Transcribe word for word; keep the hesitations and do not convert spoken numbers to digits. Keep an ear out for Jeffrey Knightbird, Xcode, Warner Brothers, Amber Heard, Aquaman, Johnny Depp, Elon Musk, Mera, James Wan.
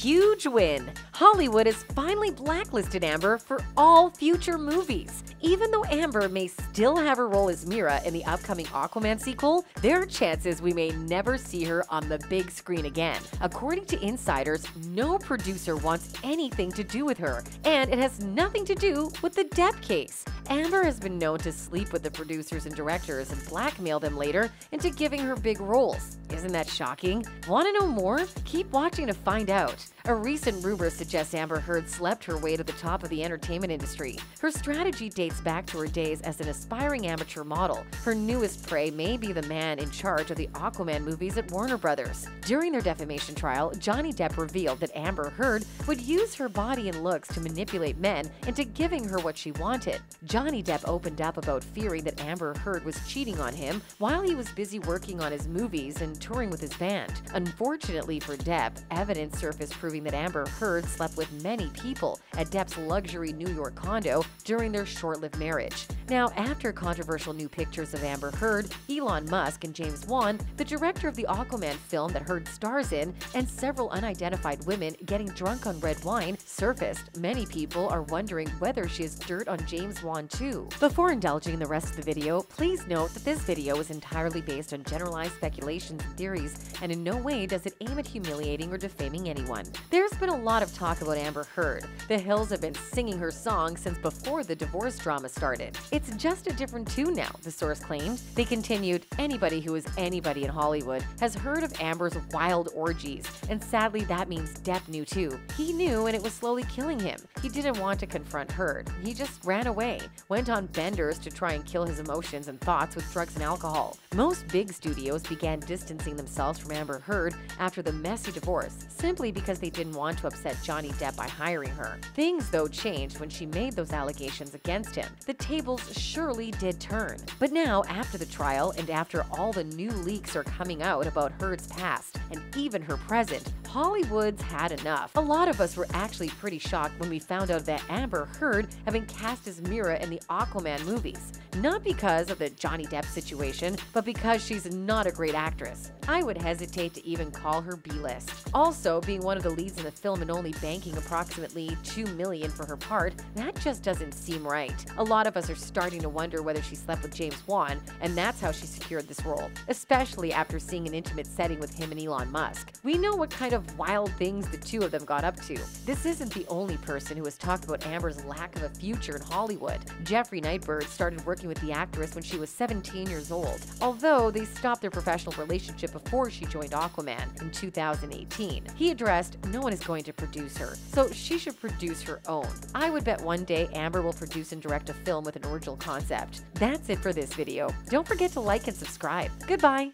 huge win! Hollywood has finally blacklisted Amber for all future movies. Even though Amber may still have her role as Mera in the upcoming Aquaman sequel, there are chances we may never see her on the big screen again. According to insiders, no producer wants anything to do with her, and it has nothing to do with the Depp case. Amber has been known to sleep with the producers and directors and blackmail them later into giving her big roles. Isn't that shocking? Want to know more? Keep watching to find out. A recent rumor suggests Amber Heard slept her way to the top of the entertainment industry. Her strategy dates back to her days as an aspiring amateur model. Her newest prey may be the man in charge of the Aquaman movies at Warner Brothers. During their defamation trial, Johnny Depp revealed that Amber Heard would use her body and looks to manipulate men into giving her what she wanted. Johnny Depp opened up about fearing that Amber Heard was cheating on him while he was busy working on his movies and touring with his band. Unfortunately for Depp, evidence surfaced proving that Amber Heard slept with many people at Depp's luxury New York condo during their short-lived marriage. Now, after controversial new pictures of Amber Heard, Elon Musk and James Wan, the director of the Aquaman film that Heard stars in, and several unidentified women getting drunk on red wine surfaced, many people are wondering whether she has dirt on James Wan too. Before indulging in the rest of the video, please note that this video is entirely based on generalized speculations and theories, and in no way does it aim at humiliating or defaming anyone. There's been a lot of talk about Amber Heard. The Hills have been singing her song since before the divorce drama started. It's just a different tune now, the source claimed. They continued, anybody who is anybody in Hollywood has heard of Amber's wild orgies, and sadly that means Depp knew too. He knew and it was slowly killing him. He didn't want to confront Heard. He just ran away, went on benders to try and kill his emotions and thoughts with drugs and alcohol. Most big studios began distancing themselves from Amber Heard after the messy divorce, simply because they didn't want to upset Johnny Depp by hiring her. Things, though, changed when she made those allegations against him. The tables surely did turn. But now, after the trial and after all the new leaks are coming out about Heard's past and even her present, Hollywood's had enough. A lot of us were actually pretty shocked when we found out that Amber Heard had been cast as Mera in the Aquaman movies. Not because of the Johnny Depp situation, but because she's not a great actress. I would hesitate to even call her B-list. Also, being one of the leads in the film and only banking approximately two million dollars for her part, that just doesn't seem right. A lot of us are starting to wonder whether she slept with James Wan, and that's how she secured this role, especially after seeing an intimate setting with him and Elon Musk. We know what kind of wild things the two of them got up to. This isn't the only person who has talked about Amber's lack of a future in Hollywood. Jeffrey Knightbird started working with the actress when she was seventeen years old, although they stopped their professional relationship before she joined Aquaman in two thousand eighteen. He addressed, no one is going to produce her, so she should produce her own. I would bet one day Amber will produce and direct a film with an original concept. That's it for this video. Don't forget to like and subscribe. Goodbye!